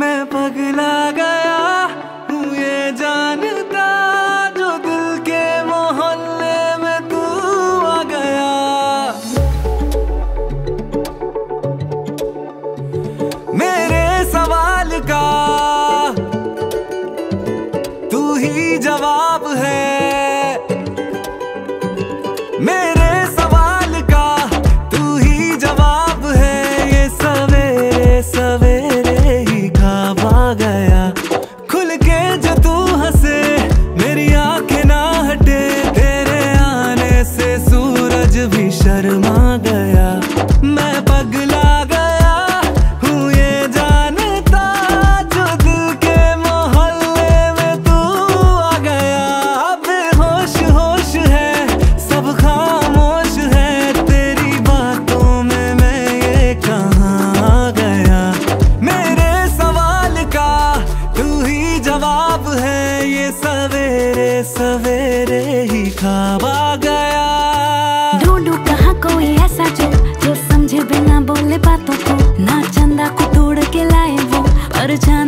मैं पगला गया हूँ ये जानता, जो दिल के मोहल्ले में तू आ गया। मेरे सवाल का तू ही जवाब है, मेरे सवाल का तू ही जवाब है। ये सवेरे सवेरे ही घामा गया, खुल के जो तू हंसे मेरी आंखें ना हटे। तेरे आने से सूरज भी शर्मा गया, मैं पगला गया हूँ ये जानता, जो दिल के मोहल्ले में तू आ गया। बेहोश होश है सब खामोश है, तेरी बातों में मैं ये कहाँ आ गया। मेरे सवाल का तू ही जवाब है, ये सवेरे सवेरे ही खाबा गया। ढूंढू कहाँ कोई ऐसा जो समझे बिना बोले बातों को, ना चंदा को तोड़ के लाए वो पर जान।